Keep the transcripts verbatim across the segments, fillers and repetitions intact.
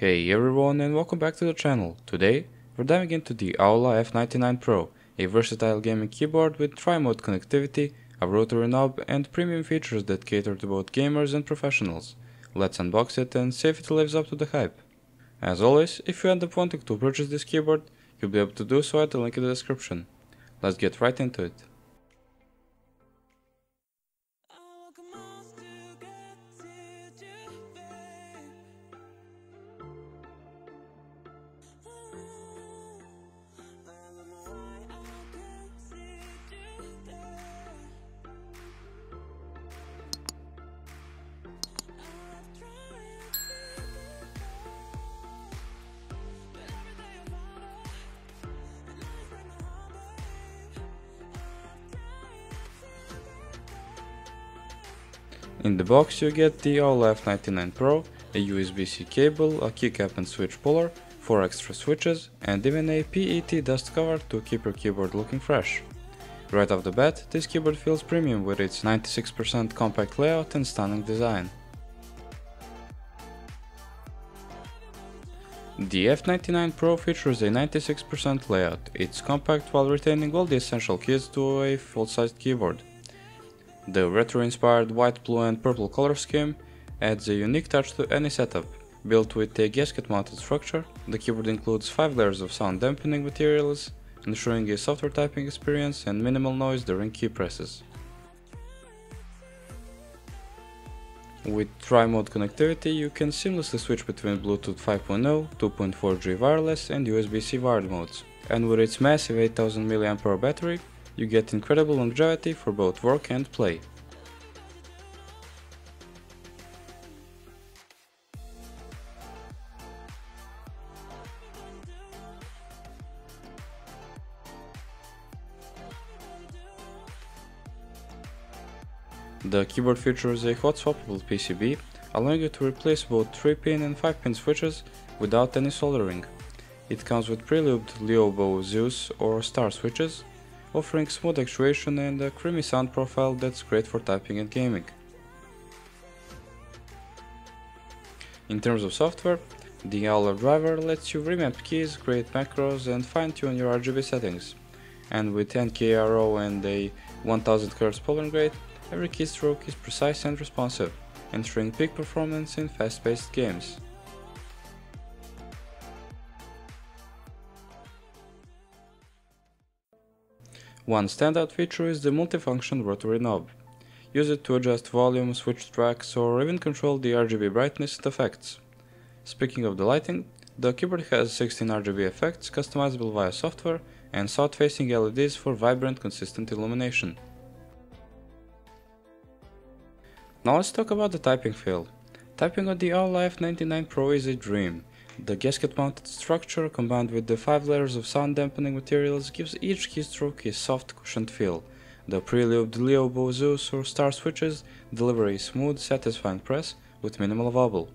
Hey everyone, and welcome back to the channel. Today we're diving into the Aula F ninety-nine Pro, a versatile gaming keyboard with tri-mode connectivity, a rotary knob, and premium features that cater to both gamers and professionals. Let's unbox it and see if it lives up to the hype. As always, if you end up wanting to purchase this keyboard, you'll be able to do so at the link in the description. Let's get right into it. In the box you get the Aula F ninety-nine Pro, a U S B C cable, a keycap and switch puller, four extra switches, and even a P E T dust cover to keep your keyboard looking fresh. Right off the bat, this keyboard feels premium with its ninety-six percent compact layout and stunning design. The F ninety-nine Pro features a ninety-six percent layout. It's compact while retaining all the essential keys to a full-sized keyboard. The retro-inspired white, blue and purple color scheme adds a unique touch to any setup. Built with a gasket-mounted structure, the keyboard includes five layers of sound dampening materials, ensuring a softer typing experience and minimal noise during key presses. With tri-mode connectivity, you can seamlessly switch between Bluetooth five point oh, two point four G wireless and U S B C wired modes. And with its massive eight thousand milliamp hour battery, you get incredible longevity for both work and play. The keyboard features a hot swappable P C B, allowing you to replace both three pin and five pin switches without any soldering. It comes with pre-lubed Leobo, Zeus or Star switches, offering smooth actuation and a creamy sound profile that's great for typing and gaming. In terms of software, the Aula driver lets you remap keys, create macros and fine-tune your R G B settings. And with ten K R O and a one thousand hertz polling rate, every keystroke is precise and responsive, ensuring peak performance in fast-paced games. One standout feature is the multifunction rotary knob. Use it to adjust volume, switch tracks, or even control the R G B brightness and effects. Speaking of the lighting, the keyboard has sixteen R G B effects customizable via software and south-facing L E Ds for vibrant, consistent illumination. Now let's talk about the typing feel. Typing on the Aula F ninety-nine Pro is a dream. The gasket-mounted structure combined with the five layers of sound-dampening materials gives each keystroke a soft, cushioned feel. The pre-lubed Leobo, Zeus or Star switches deliver a smooth, satisfying press with minimal wobble,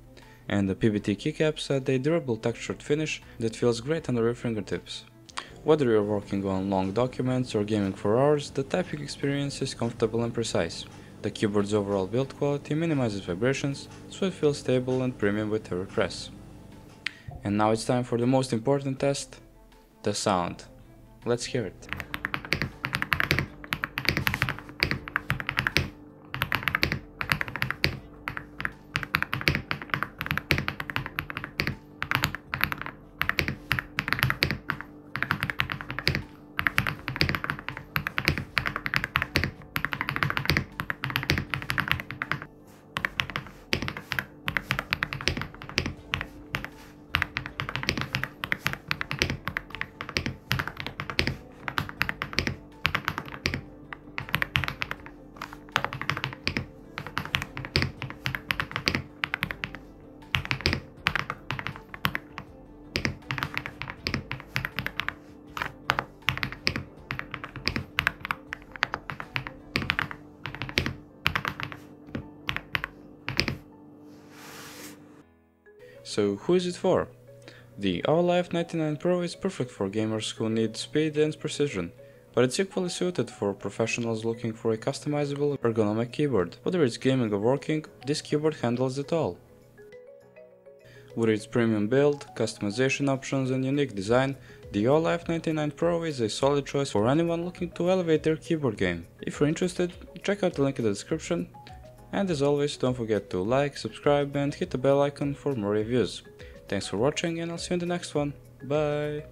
and the P B T keycaps add a durable textured finish that feels great under your fingertips. Whether you're working on long documents or gaming for hours, the typing experience is comfortable and precise. The keyboard's overall build quality minimizes vibrations, so it feels stable and premium with every press. And now it's time for the most important test, the sound. Let's hear it. So who is it for? The Aula F ninety-nine Pro is perfect for gamers who need speed and precision, but it's equally suited for professionals looking for a customizable ergonomic keyboard. Whether it's gaming or working, this keyboard handles it all. With its premium build, customization options and unique design, the Olife ninety-nine Pro is a solid choice for anyone looking to elevate their keyboard game. If you're interested, check out the link in the description. And as always, don't forget to like, subscribe and hit the bell icon for more reviews. Thanks for watching and I'll see you in the next one. Bye!